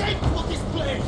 shameful display!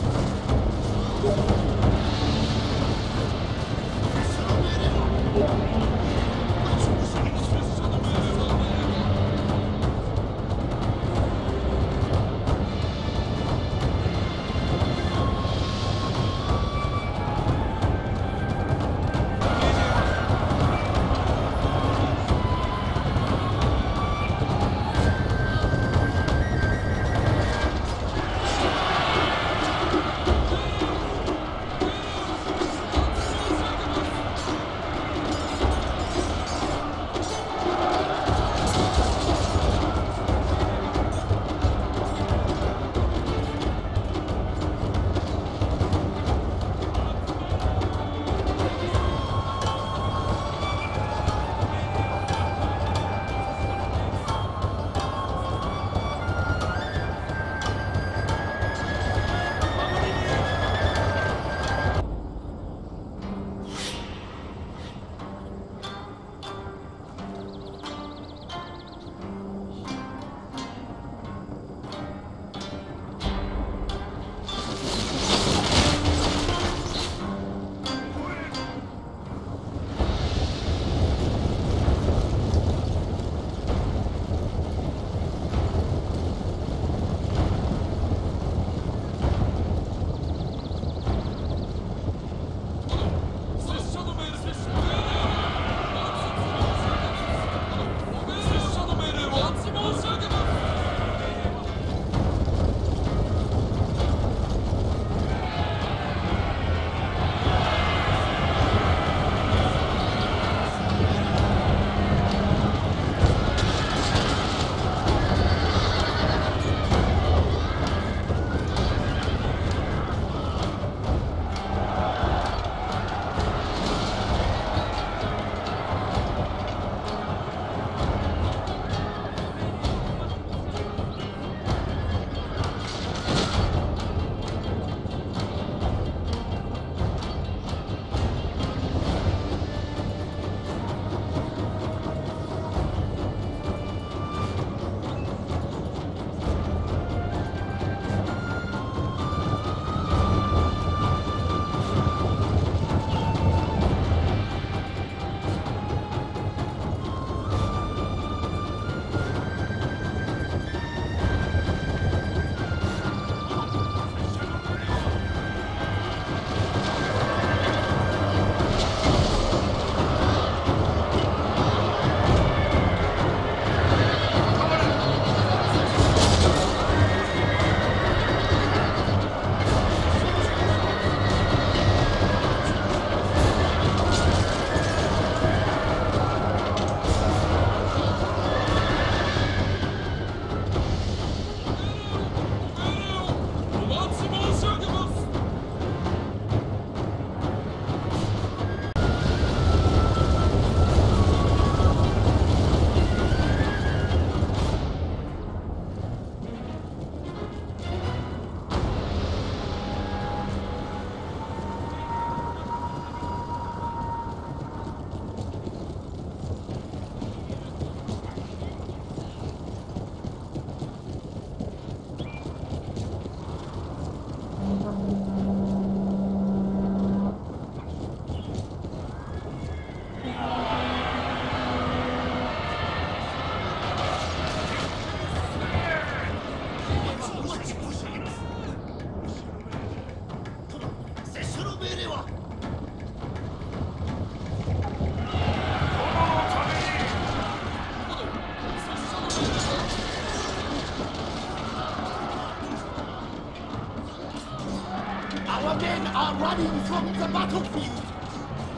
Our men are running from the battlefield!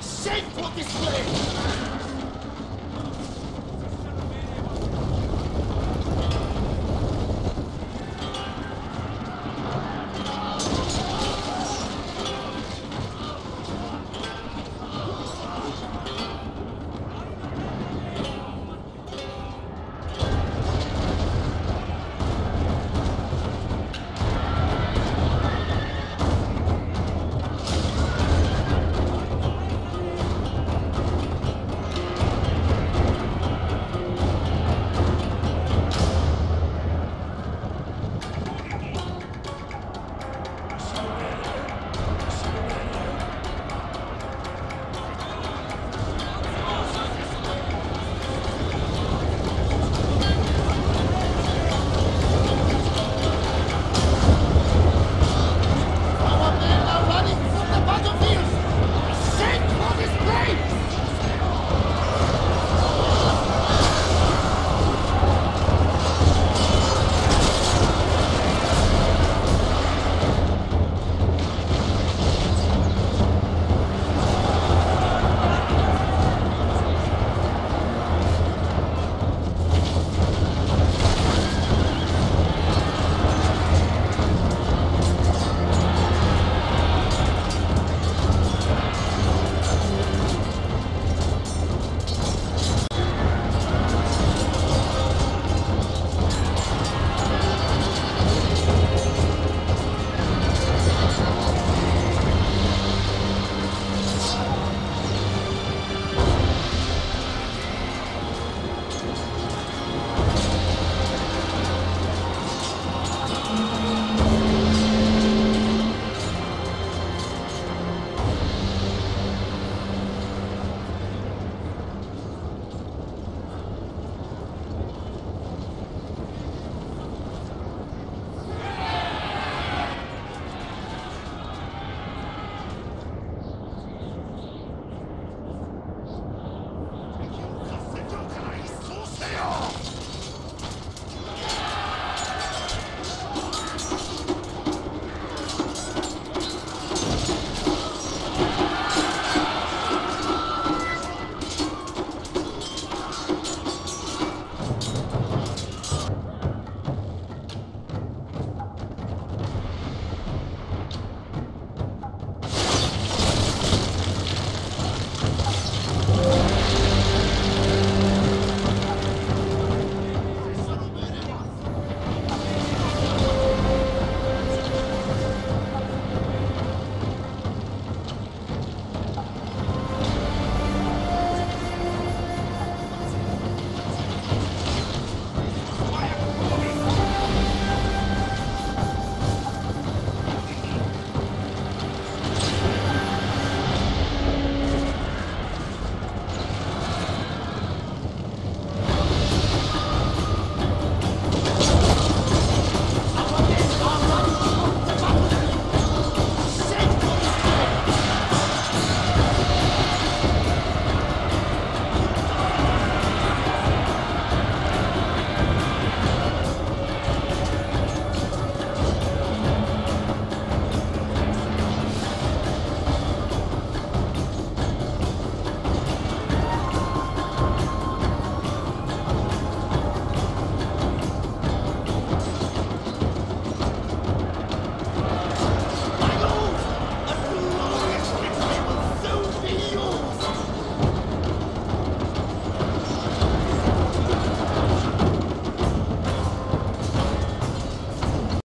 Shameful display!